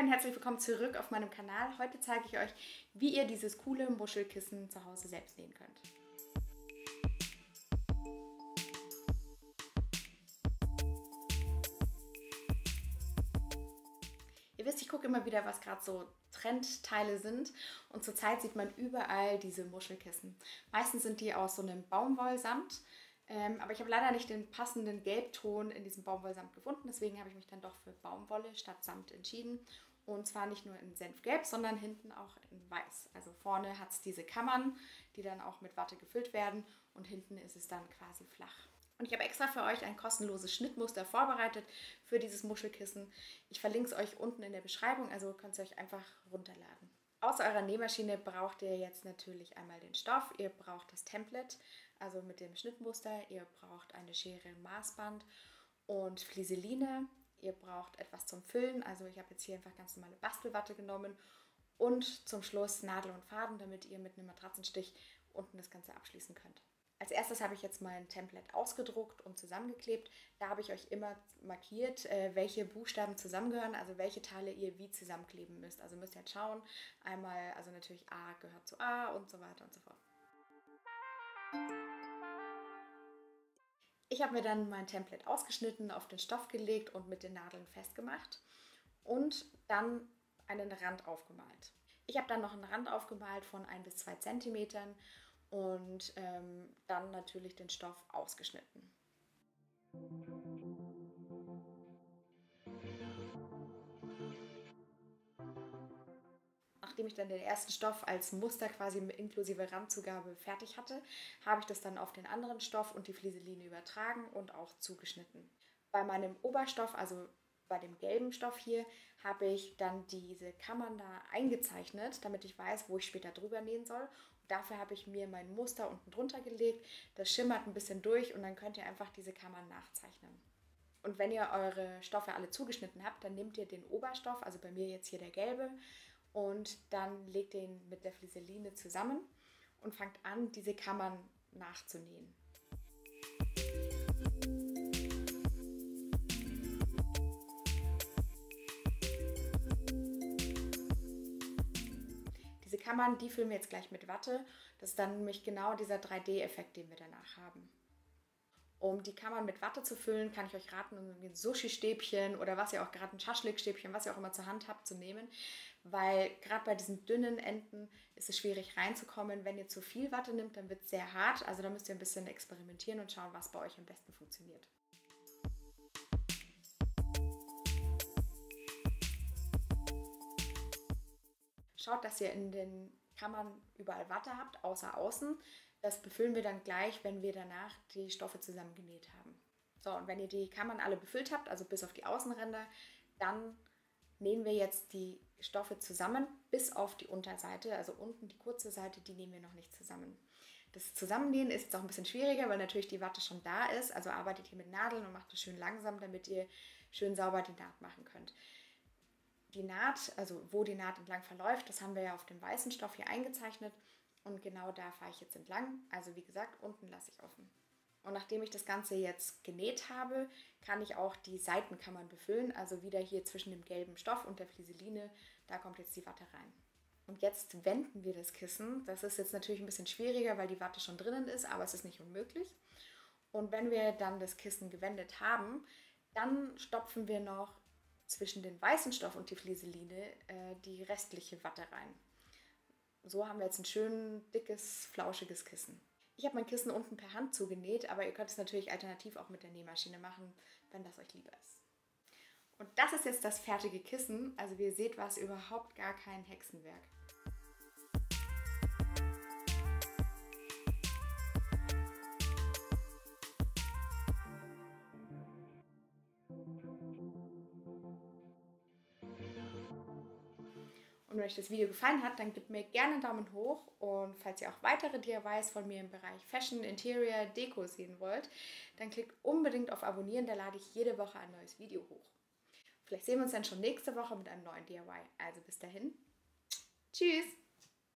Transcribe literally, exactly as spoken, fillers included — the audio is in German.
Hi und herzlich willkommen zurück auf meinem Kanal. Heute zeige ich euch, wie ihr dieses coole Muschelkissen zu Hause selbst nähen könnt. Ihr wisst, ich gucke immer wieder, was gerade so Trendteile sind, und zurzeit sieht man überall diese Muschelkissen. Meistens sind die aus so einem Baumwollsamt. Ähm, aber ich habe leider nicht den passenden Gelbton in diesem Baumwollsamt gefunden, deswegen habe ich mich dann doch für Baumwolle statt Samt entschieden. Und zwar nicht nur in Senfgelb, sondern hinten auch in Weiß. Also vorne hat es diese Kammern, die dann auch mit Watte gefüllt werden, und hinten ist es dann quasi flach. Und ich habe extra für euch ein kostenloses Schnittmuster vorbereitet für dieses Muschelkissen. Ich verlinke es euch unten in der Beschreibung, also könnt ihr euch einfach runterladen. Außer eurer Nähmaschine braucht ihr jetzt natürlich einmal den Stoff, ihr braucht das Template, also mit dem Schnittmuster, ihr braucht eine Schere, ein Maßband und Flieseline, ihr braucht etwas zum Füllen, also ich habe jetzt hier einfach ganz normale Bastelwatte genommen, und zum Schluss Nadel und Faden, damit ihr mit einem Matratzenstich unten das Ganze abschließen könnt. Als erstes habe ich jetzt mein Template ausgedruckt und zusammengeklebt. Da habe ich euch immer markiert, welche Buchstaben zusammengehören, also welche Teile ihr wie zusammenkleben müsst. Also müsst ihr jetzt schauen, einmal, also natürlich A gehört zu A und so weiter und so fort. Ich habe mir dann mein Template ausgeschnitten, auf den Stoff gelegt und mit den Nadeln festgemacht und dann einen Rand aufgemalt. Ich habe dann noch einen Rand aufgemalt von ein bis zwei Zentimetern. Und ähm, dann natürlich den Stoff ausgeschnitten. Nachdem ich dann den ersten Stoff als Muster quasi inklusive Randzugabe fertig hatte, habe ich das dann auf den anderen Stoff und die Flieseline übertragen und auch zugeschnitten. Bei meinem Oberstoff, also bei dem gelben Stoff hier, habe ich dann diese Kammern da eingezeichnet, damit ich weiß, wo ich später drüber nähen soll. Und dafür habe ich mir mein Muster unten drunter gelegt. Das schimmert ein bisschen durch und dann könnt ihr einfach diese Kammern nachzeichnen. Und wenn ihr eure Stoffe alle zugeschnitten habt, dann nehmt ihr den Oberstoff, also bei mir jetzt hier der gelbe, und dann legt ihr ihn mit der Flieseline zusammen und fangt an, diese Kammern nachzunähen. Diese Kammern, die füllen wir jetzt gleich mit Watte. Das ist dann nämlich genau dieser drei D-Effekt, den wir danach haben. Um die Kammern mit Watte zu füllen, kann ich euch raten, um ein Sushi-Stäbchen oder was ihr auch gerade, ein Schaschlik-Stäbchen, was ihr auch immer zur Hand habt, zu nehmen. Weil gerade bei diesen dünnen Enden ist es schwierig reinzukommen. Wenn ihr zu viel Watte nimmt, dann wird es sehr hart. Also da müsst ihr ein bisschen experimentieren und schauen, was bei euch am besten funktioniert. Schaut, dass ihr in den Kammern überall Watte habt, außer außen. Das befüllen wir dann gleich, wenn wir danach die Stoffe zusammengenäht haben. So, und wenn ihr die Kammern alle befüllt habt, also bis auf die Außenränder, dann nähen wir jetzt die Stoffe zusammen, bis auf die Unterseite, also unten die kurze Seite, die nähen wir noch nicht zusammen. Das Zusammennähen ist jetzt auch ein bisschen schwieriger, weil natürlich die Watte schon da ist, also arbeitet ihr mit Nadeln und macht das schön langsam, damit ihr schön sauber die Naht machen könnt. Die Naht, also wo die Naht entlang verläuft, das haben wir ja auf dem weißen Stoff hier eingezeichnet, und genau da fahre ich jetzt entlang. Also wie gesagt, unten lasse ich offen. Und nachdem ich das Ganze jetzt genäht habe, kann ich auch die Seitenkammern befüllen, also wieder hier zwischen dem gelben Stoff und der Flieseline, da kommt jetzt die Watte rein. Und jetzt wenden wir das Kissen. Das ist jetzt natürlich ein bisschen schwieriger, weil die Watte schon drinnen ist, aber es ist nicht unmöglich. Und wenn wir dann das Kissen gewendet haben, dann stopfen wir noch zwischen den weißen Stoff und die Flieseline äh, die restliche Watte rein. So haben wir jetzt ein schön dickes, flauschiges Kissen. Ich habe mein Kissen unten per Hand zugenäht, aber ihr könnt es natürlich alternativ auch mit der Nähmaschine machen, wenn das euch lieber ist. Und das ist jetzt das fertige Kissen. Also wie ihr seht, war es überhaupt gar kein Hexenwerk. Und wenn euch das Video gefallen hat, dann gebt mir gerne einen Daumen hoch, und falls ihr auch weitere D I Ys von mir im Bereich Fashion, Interior, Deko sehen wollt, dann klickt unbedingt auf Abonnieren, da lade ich jede Woche ein neues Video hoch. Vielleicht sehen wir uns dann schon nächste Woche mit einem neuen D I Y. Also bis dahin, tschüss!